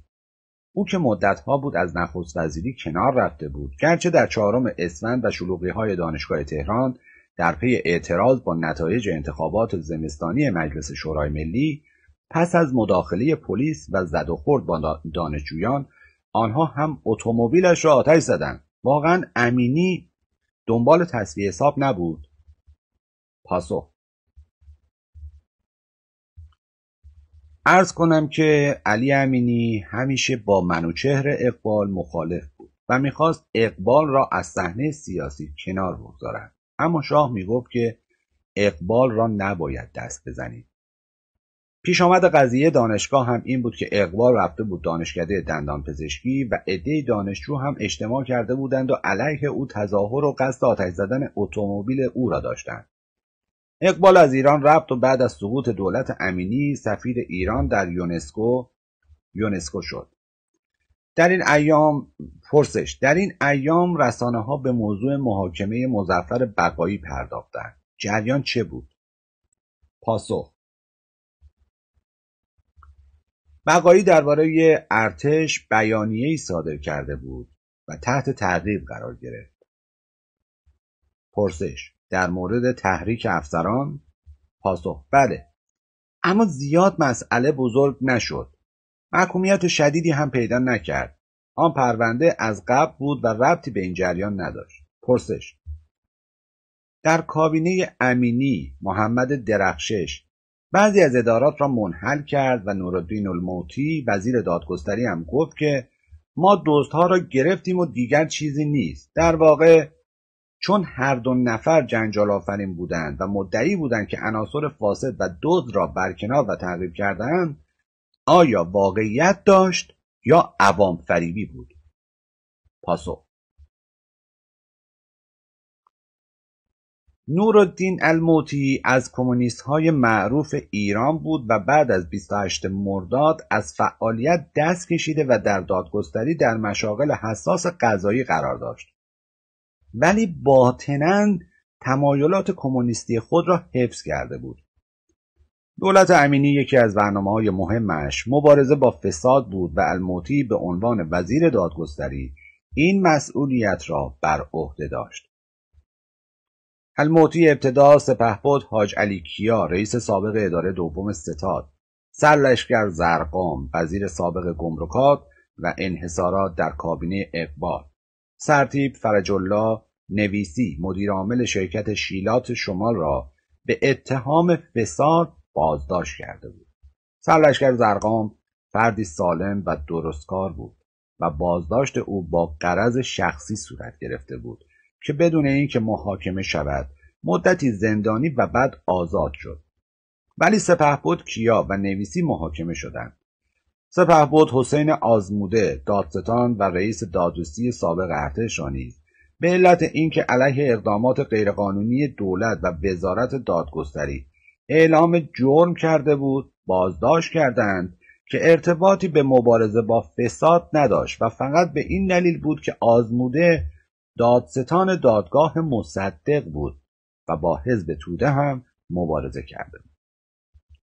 او که مدتها بود از نخست وزیری کنار رفته بود، گرچه در چهارم اسفند و شلوغی‌های دانشگاه تهران در پی اعتراض با نتایج انتخابات زمستانی مجلس شورای ملی، پس از مداخله پلیس و زد و خورد با دانشجویان، آنها هم اتومبیلش را آتش زدند. واقعا امینی دنبال تصفیه حساب نبود؟ پاسخ: عرض کنم که علی امینی همیشه با منوچهر اقبال مخالف بود و میخواست اقبال را از صحنه سیاسی کنار بگذارند، اما شاه میگفت که اقبال را نباید دست بزنید. پیش آمد قضیه دانشگاه هم این بود که اقبال رفته بود دانشکده دندانپزشکی و عده‌ای دانشجو هم اجتماع کرده بودند و علیه او تظاهر و قصد آتش زدن اتومبیل او را داشتند. اقبال از ایران رفت و بعد از سقوط دولت امینی سفیر ایران در یونسکو یونسکو شد. در این ایام پرسش: در این ایام رسانه‌ها به موضوع محاکمه مظفر بقایی پرداختند. جریان چه بود؟ پاسخ: بقایی درباره ارتش بیانیه‌ای صادر کرده بود و تحت تعقیب قرار گرفت. پرسش: در مورد تحریک افسران؟ پاسخ: بله، اما زیاد مسئله بزرگ نشد. محکومیت شدیدی هم پیدا نکرد. آن پرونده از قبل بود و ربطی به این جریان نداشت. پرسش: در کابینه امینی محمد درخشش بعضی از ادارات را منحل کرد و نورالدین الموتی وزیر دادگستری هم گفت که ما دزدها را گرفتیم و دیگر چیزی نیست. در واقع چون هر دو نفر جنجال آفرین بودند و مدعی بودند که عناصر فاسد و دزد را برکنار و تعقیب کردند، آیا واقعیت داشت یا عوام فریبی بود؟ پاسخ: نورالدین الموتی از کمونیست‌های معروف ایران بود و بعد از بیست و هشتم مرداد از فعالیت دست کشیده و در دادگستری در مشاغل حساس قضایی قرار داشت. ولی باطناً تمایلات کمونیستی خود را حفظ کرده بود. دولت امینی یکی از برنامه‌های مهمش مبارزه با فساد بود و الموتی به عنوان وزیر دادگستری این مسئولیت را بر عهده داشت. الموتی ابتدا سپهبد حاج علی کیا رئیس سابق اداره دوم ستاد، سرلشکر زرقام وزیر سابق گمرکات و انحصارات در کابینه اقبال، سرتیپ فرج‌الله نویسی مدیر عامل شرکت شیلات شمال را به اتهام فساد بازداشت کرده بود. سرلشکر زرقام فردی سالم و درستکار بود و بازداشت او با غرض شخصی صورت گرفته بود که بدون اینکه محاکمه شود مدتی زندانی و بعد آزاد شد. ولی سپهبد کیا و نویسی محاکمه شدند. سپهبد حسین آزموده دادستان و رئیس دادرسی سابق ارتش نیز به علت اینکه علیه اقدامات غیرقانونی دولت و وزارت دادگستری اعلام جرم کرده بود بازداشت کردند که ارتباطی به مبارزه با فساد نداشت و فقط به این دلیل بود که آزموده دادستان دادگاه مصدق بود و با حزب توده هم مبارزه کرده بود.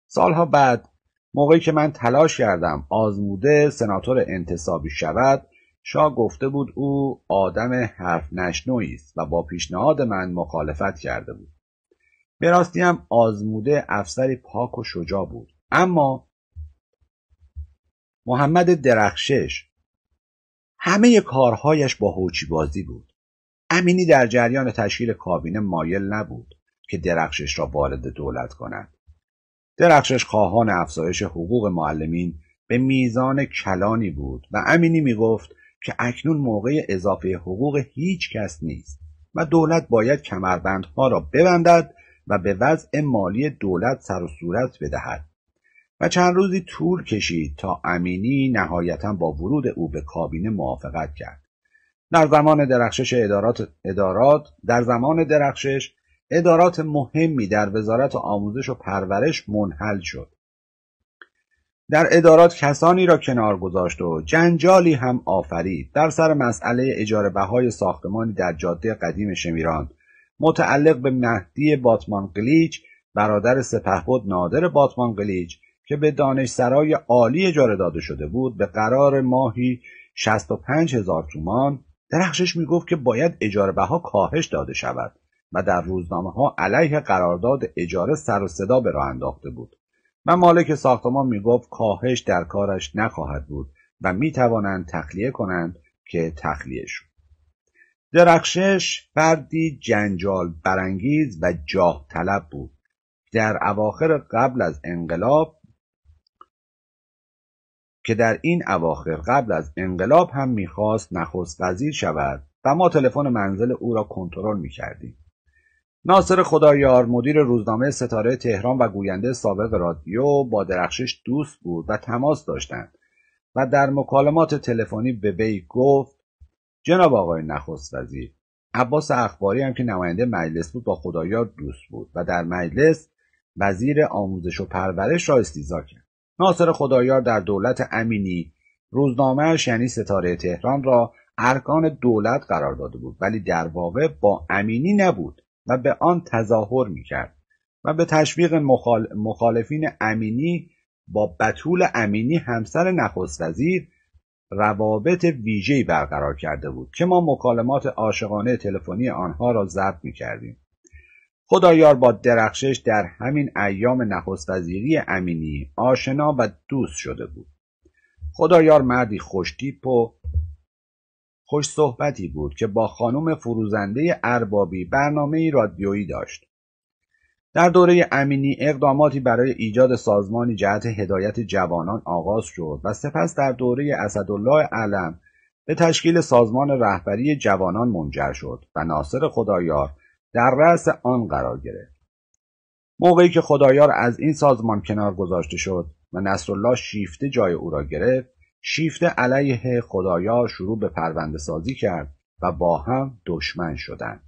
سالها بعد موقعی که من تلاش کردم آزموده سناتور انتصابی شود، شاه گفته بود او آدم حرف نشنویی است و با پیشنهاد من مخالفت کرده بود. به راستی هم آزموده افسری پاک و شجاع بود، اما محمد درخشش همه کارهایش با هوچی بازی بود. امینی در جریان تشکیل کابینه مایل نبود که درخشش را وارد دولت کند. درخشش خواهان افزایش حقوق معلمین به میزان کلانی بود و امینی میگفت که اکنون موقع اضافه حقوق هیچ کس نیست و دولت باید کمربندها را ببندد و به وضع مالی دولت سر و صورت بدهد. و چند روزی طول کشید تا امینی نهایتاً با ورود او به کابینه موافقت کرد. در زمان درخشش ادارات ادارات در زمان درخشش ادارات مهمی در وزارت آموزش و پرورش منحل شد. در ادارات کسانی را کنار گذاشت و جنجالی هم آفرید. در سر مسئله اجاره بهای ساختمانی در جاده قدیم شمیران متعلق به مهدی باتمان قلیچ برادر سپهبد نادر باتمان قلیچ که به دانشسرای عالی اجاره داده شده بود به قرار ماهی شصت و پنج هزار تومان، درخشش میگفت که باید اجاره بها کاهش داده شود و در روزنامه‌ها علیه قرارداد اجاره سر و صدا به راه انداخته بود. و مالک ساختمان میگفت کاهش در کارش نخواهد بود و میتوانند تخلیه کنند که تخلیه شد. درخشش فردی جنجال برانگیز و جاه طلب بود. در اواخر قبل از انقلاب که در این اواخر قبل از انقلاب هم میخواست نخست وزیر شود و ما تلفن منزل او را کنترل میکردیم. ناصر خدایار مدیر روزنامه ستاره تهران و گوینده سابق رادیو با درخشش دوست بود و تماس داشتند و در مکالمات تلفنی به وی گفت جناب آقای نخست وزیر، عباس اخباری هم که نماینده مجلس بود با خدایار دوست بود و در مجلس وزیر آموزش و پرورش را استیضاح کرد. ناصر خدایار در دولت امینی روزنامه‌اش یعنی ستاره تهران را ارکان دولت قرار داده بود ولی در واقع با امینی نبود و به آن تظاهر میکرد و به تشویق مخال... مخالفین امینی با بتول امینی همسر نخست وزیر روابط ویژه‌ای برقرار کرده بود که ما مکالمات عاشقانه تلفنی آنها را ضبط میکردیم. خدایار با درخشش در همین ایام نخست وزیری امینی آشنا و دوست شده بود. خدایار مردی خوشتیپ و خوش صحبتی بود که با خانم فروزنده اربابی برنامه رادیویی داشت. در دوره امینی اقداماتی برای ایجاد سازمانی جهت هدایت جوانان آغاز شد و سپس در دوره اسدالله اعلم به تشکیل سازمان رهبری جوانان منجر شد و ناصر خدایار در رأس آن قرار گرفت. موقعی که خدایار از این سازمان کنار گذاشته شد و نصرالله شیفته جای او را گرفت، شیفته علیه خدایار شروع به پرونده سازی کرد و با هم دشمن شدند.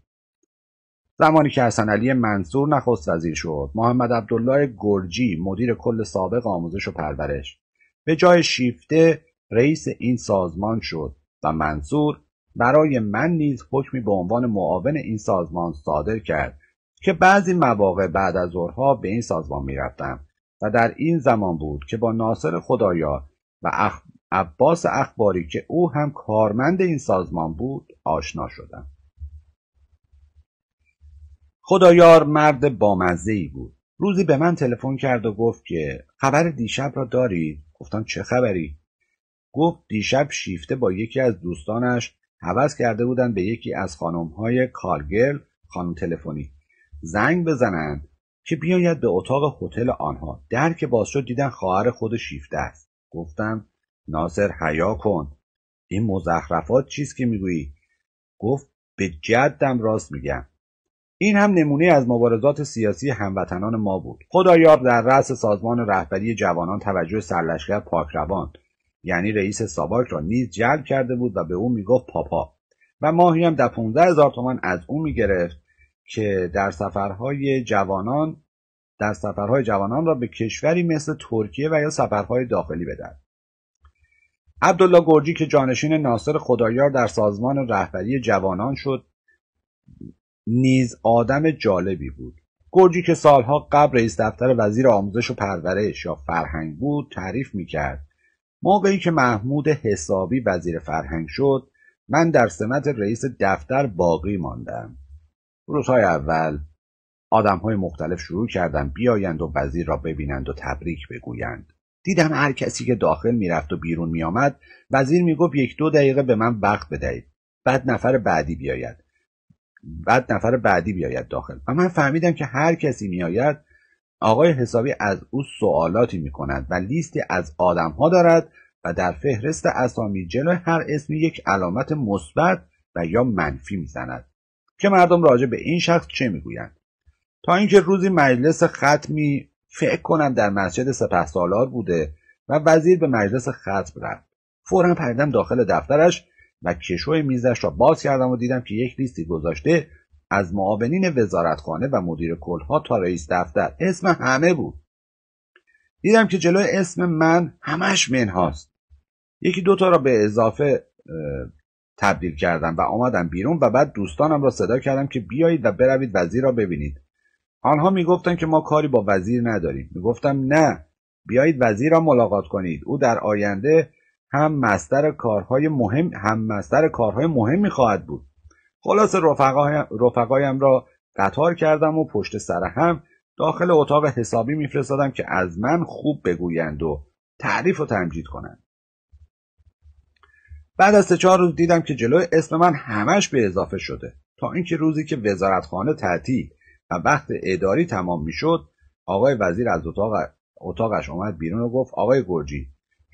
زمانی که حسن علی منصور نخست وزیر شد، محمد عبدالله گرجی مدیر کل سابق آموزش و پرورش به جای شیفته رئیس این سازمان شد و منصور برای من نیز حکمی به عنوان معاون این سازمان صادر کرد که بعضی مواقع بعد از ظهرها به این سازمان می رفتم و در این زمان بود که با ناصر خدایار و اخ... عباس اخباری که او هم کارمند این سازمان بود آشنا شدم. خدایار مرد بامزه‌ای بود. روزی به من تلفن کرد و گفت که خبر دیشب را دارید؟ گفتم چه خبری؟ گفت دیشب شیفته با یکی از دوستانش عوض کرده بودن به یکی از خانم‌های کارگرل، خانم تلفنی، زنگ بزنند که بیاید به اتاق هتل آنها. در که باز شد دیدن خواهر خود شیفته است. گفتم ناصر حیا کن، این مزخرفات چیست که میگویی؟ گفت به جدم راست میگم. این هم نمونه از مبارزات سیاسی هموطنان ما بود. خدایار در رأس سازمان رهبری جوانان توجه سرلشکر پاکروان یعنی رئیس ساواک را نیز جلب کرده بود و به او میگفت پاپا و ماهی هم در پانزده هزار تومان از او میگرفت که در سفرهای جوانان در سفرهای جوانان را به کشوری مثل ترکیه و یا سفرهای داخلی بدهد. عبدالله گرجی که جانشین ناصر خدایار در سازمان رهبری جوانان شد نیز آدم جالبی بود. گرجی که سالها قبل رئیس دفتر وزیر آموزش و پرورش یا فرهنگ بود تعریف میکرد. موقعی که محمود حسابی وزیر فرهنگ شد من در سمت رئیس دفتر باقی ماندم. روزهای اول آدمهای مختلف شروع کردند بیایند و وزیر را ببینند و تبریک بگویند. دیدم هر کسی که داخل میرفت و بیرون میآمد وزیر میگفت یک دو دقیقه به من وقت بدهید، بعد نفر بعدی بیاید بعد نفر بعدی بیاید داخل. و من فهمیدم که هر کسی میآید آقای حسابی از او سوالاتی میکند و لیستی از آدمها دارد و در فهرست اسامی جلوی هر اسمی یک علامت مثبت و یا منفی میزند که مردم راجع به این شخص چه میگویند. تا اینکه روزی مجلس ختمی فکر کنم در مسجد سپهسالار بوده و وزیر به مجلس ختم رفت. فوراً پریدم داخل دفترش و کشو میزش را باز کردم و دیدم که یک لیستی گذاشته از معاونین وزارتخانه و مدیر کلها تا رئیس دفتر، اسم همه بود. دیدم که جلوی اسم من همش منهاست. یکی دوتا را به اضافه تبدیل کردم و آمدم بیرون و بعد دوستانم را صدا کردم که بیایید و بروید وزیر را ببینید. آنها میگفتند که ما کاری با وزیر نداریم. میگفتم نه، بیایید وزیر را ملاقات کنید. او در آینده هم مستر کارهای مهم هم مستر کارهای مهمی خواهد بود. خلاص رفقای رفقایم را قطار کردم و پشت سر هم داخل اتاق حسابی میفرستادم که از من خوب بگویند و تعریف و تمجید کنند. بعد از سه چهار روز دیدم که جلوی اسم من همش به اضافه شده. تا اینکه روزی که وزارتخانه تعطیل و وقت اداری تمام میشد آقای وزیر از اتاق اتاقش آمد بیرون و گفت آقای گرجی،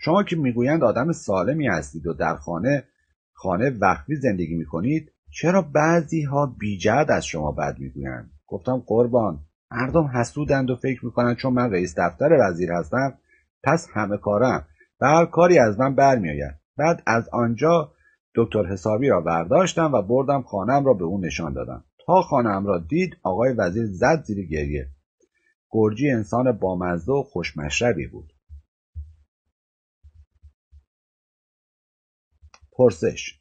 شما که میگویند آدم سالمی هستید و در خانه خانه وقفی زندگی میکنید چرا بعضی ها بی جهت از شما بد میگویند؟ گفتم قربان، مردم حسودند و فکر میکنند چون من رئیس دفتر وزیر هستم پس همه کارم و هر کاری از من برمیآید. بعد از آنجا دکتر حسابی را برداشتم و بردم خانه‌ام را به اون نشان دادم. تا خانه‌ام را دید آقای وزیر زد زیر گریه. گرجی انسان بامزه و خوشمشربی بود. پرسش: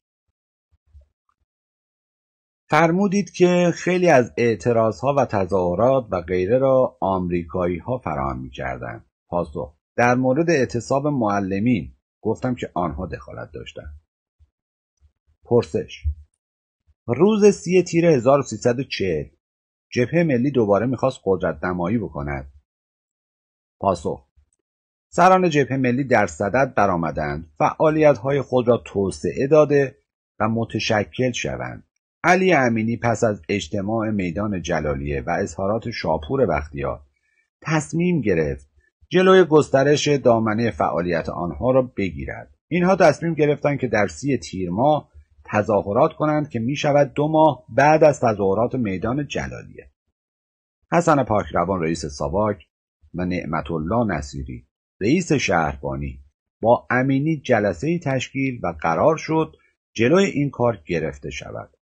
فرمودید که خیلی از اعتراضها و تظاهرات و غیره را آمریکایی‌ها فراهم می‌کردند. پاسخ: در مورد اعتصاب معلمین گفتم که آنها دخالت داشتند. پرسش: روز سی تیر هزار و سیصد و چهل جبهه ملی دوباره میخواست قدرت نمایی بکند. پاسخ: سران جبهه ملی در صدد برآمدند فعالیت‌های خود را توسعه داده و متشکل شوند. علی امینی پس از اجتماع میدان جلالیه و اظهارات شاپور بختیار تصمیم گرفت جلوی گسترش دامنه فعالیت آنها را بگیرد. اینها تصمیم گرفتند که در سی تیر ماه تظاهرات کنند که می شود دو ماه بعد از تظاهرات میدان جلالیه. حسن پاکروان رئیس ساواک و نعمت الله نصیری رئیس شهربانی با امینی جلسه تشکیل و قرار شد جلوی این کار گرفته شود.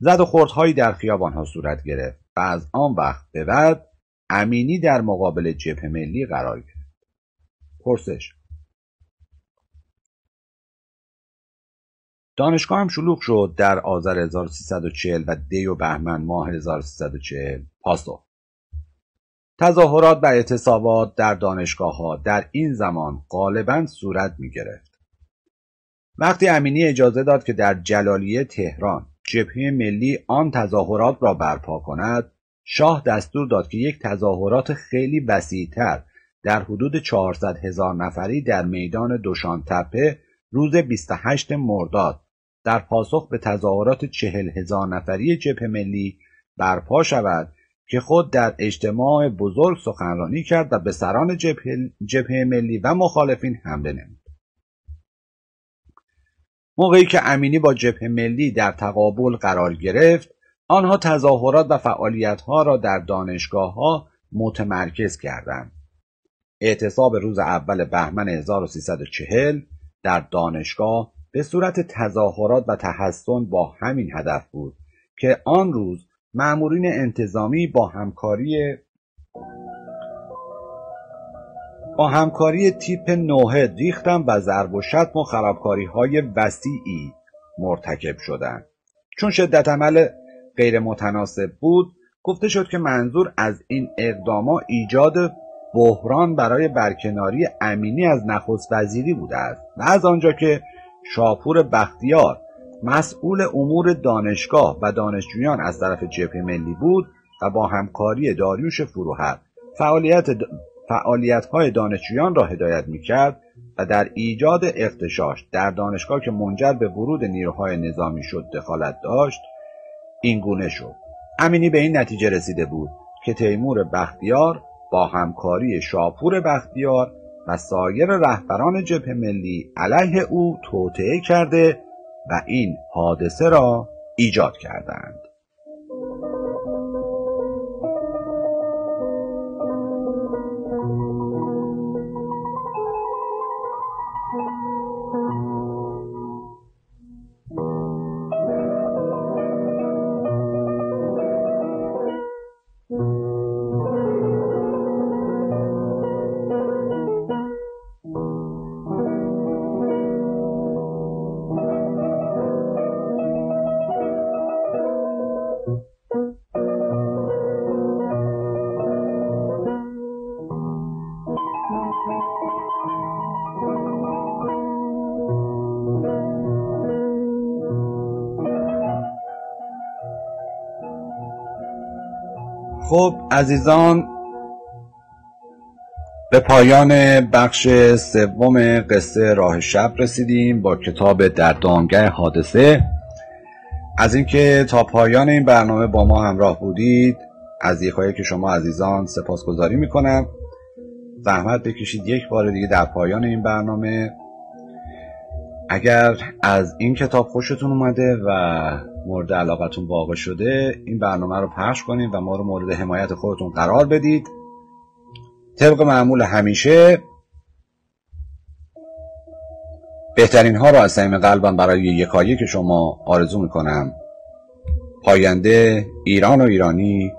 زد و خوردهایی در خیابانها صورت گرفت و از آن وقت به بعد امینی در مقابل جبهه ملی قرار گرفت. پرسش: دانشگاه هم شلوغ شد در آذر هزار و سیصد و چهل و دی و بهمن ماه هزار و سیصد و چهل. پاسخ: تظاهرات و اعتصابات در دانشگاه‌ها در این زمان غالباً صورت می‌گرفت. وقتی امینی اجازه داد که در جلالیه تهران جبهه ملی آن تظاهرات را برپا کند، شاه دستور داد که یک تظاهرات خیلی وسیع‌تر در حدود چهارصد هزار نفری در میدان دوشانتپه روز بیست و هشتم مرداد در پاسخ به تظاهرات چهل هزار نفری جبهه ملی برپا شود که خود در اجتماع بزرگ سخنرانی کرد و به سران جبهه, جبهه ملی و مخالفین حمله نمود. موقعی که امینی با جبهه ملی در تقابل قرار گرفت، آنها تظاهرات و فعالیت‌ها را در دانشگاه‌ها متمرکز کردند. اعتصاب روز اول بهمن هزار و سیصد و چهل در دانشگاه به صورت تظاهرات و تحصن با همین هدف بود که آن روز مأمورین انتظامی با همکاری با همکاری تیپ نوحه ریختن و ضرب و شتم و خرابکاری‌های وسیعی مرتکب شدند. چون شدت عمل غیر متناسب بود، گفته شد که منظور از این اقدام‌ها ایجاد بحران برای برکناری امینی از نخست وزیری بوده است و از آنجا که شاپور بختیار مسئول امور دانشگاه و دانشجویان از طرف جبهه ملی بود و با همکاری داریوش فروهر فعالیت د... فعالیت‌های دانشجویان را هدایت می‌کرد و در ایجاد اغتشاش در دانشگاه که منجر به ورود نیروهای نظامی شد دخالت داشت، این گونه شد. امینی به این نتیجه رسیده بود که تیمور بختیار با همکاری شاپور بختیار و سایر رهبران جبهه ملی علیه او توطئه کرده و این حادثه را ایجاد کردند. خب عزیزان، به پایان بخش سوم قصه راه شب رسیدیم با کتاب در دامگه حادثه. از اینکه تا پایان این برنامه با ما همراه بودید از یکایی که شما عزیزان سپاسگزاری میکنم. زحمت بکشید یک بار دیگه در پایان این برنامه اگر از این کتاب خوشتون اومده و مورد علاقتون واقع شده این برنامه رو پخش کنید و ما رو مورد حمایت خودتون قرار بدید. طبق معمول همیشه بهترین ها رو از صمیم قلبم برای یکایی که شما آرزو میکنم. پاینده ایران و ایرانی،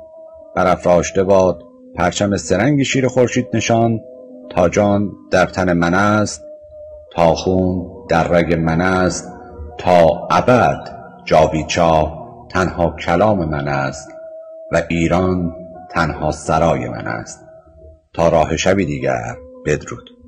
برافراشته باد پرچم سرنگ شیر خورشید نشان، تا جان در تن من است، تا خون در رگ من است، تا ابد جاویدشاه تنها کلام من است و ایران تنها سرای من است. تا راه شبی دیگر، بدرود.